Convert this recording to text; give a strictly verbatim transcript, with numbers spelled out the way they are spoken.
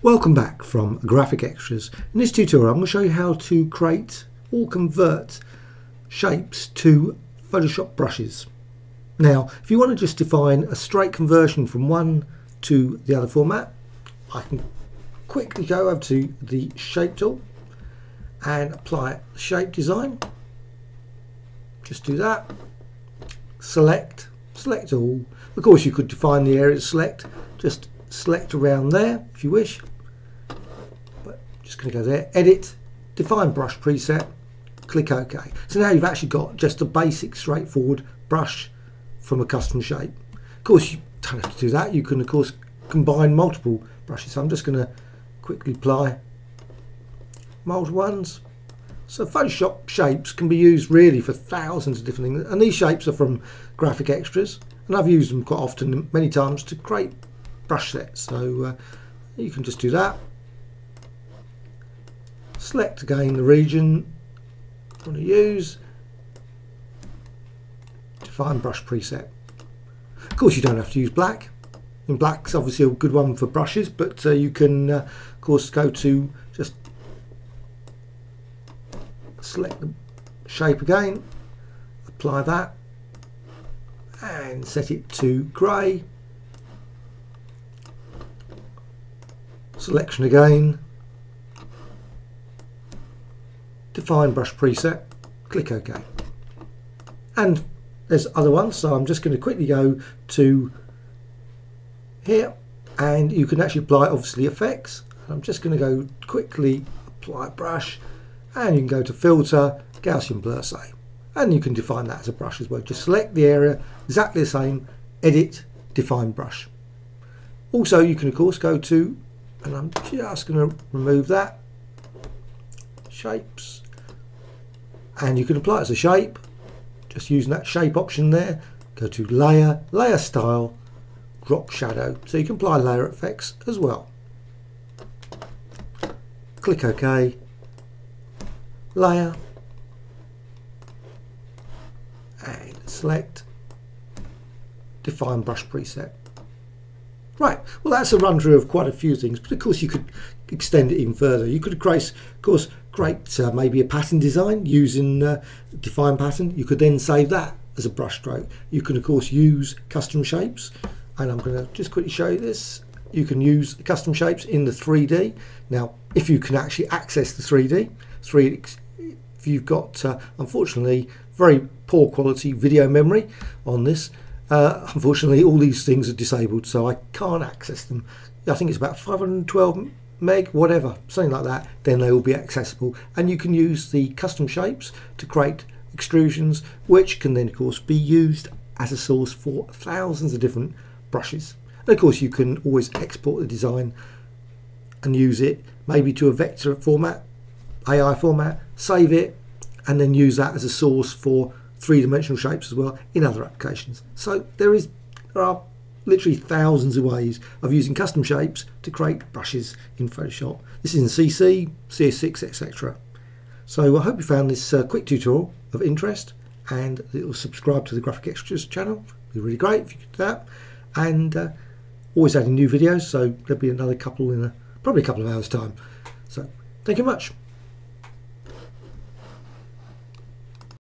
Welcome back from Graphicxtras. In this tutorial I'm going to show you how to create or convert shapes to Photoshop brushes. Now if you want to just define a straight conversion from one to the other format, I can quickly go over to the shape tool and apply shape design. Just do that. Select, select all. Of course you could define the area to select, just select around there if you wish, but I'm just going to go there, edit, define brush preset, click OK. So now you've actually got just a basic straightforward brush from a custom shape. Of course you don't have to do that, you can of course combine multiple brushes. So I'm just going to quickly apply multiple ones. So Photoshop shapes can be used really for thousands of different things, and these shapes are from Graphicxtras, and I've used them quite often, many times, to create brush sets. So uh, you can just do that. Select again the region you want to use. Define brush preset. Of course you don't have to use black. I mean, black's obviously a good one for brushes, but uh, you can uh, of course go to just select the shape again, apply that and set it to grey. Selection again, define brush preset, click OK. And there's other ones, so I'm just going to quickly go to here, and you can actually apply obviously effects. I'm just going to go quickly apply brush, and you can go to filter, Gaussian blur say, and you can define that as a brush as well. Just select the area, exactly the same, edit, define brush. Also you can of course go to, and I'm just going to remove that, shapes, and you can apply it as a shape, just using that shape option there. Go to layer, layer style, drop shadow, so you can apply layer effects as well. Click OK, layer, and select, define brush preset. Right, well that's a run through of quite a few things, but of course you could extend it even further. You could create, of course, create uh, maybe a pattern design using uh, define pattern. You could then save that as a brush stroke. You can of course use custom shapes, and I'm going to just quickly show you this. You can use custom shapes in the three D. Now if you can actually access the three D, three D if you've got uh, unfortunately very poor quality video memory on this. Uh, unfortunately all these things are disabled, so I can't access them. I think it's about five hundred twelve meg, whatever, something like that, then they will be accessible, and you can use the custom shapes to create extrusions, which can then of course be used as a source for thousands of different brushes. And of course you can always export the design and use it maybe to a vector format, A I format, save it, and then use that as a source for three-dimensional shapes as well in other applications. So there is there are literally thousands of ways of using custom shapes to create brushes in Photoshop. This is in C C, C S six, et cetera. So I hope you found this uh, quick tutorial of interest, and it will subscribe to the Graphicxtras channel. It'd be really great if you could do that, and uh, always adding new videos. So there'll be another couple in a, probably a couple of hours time. So thank you much.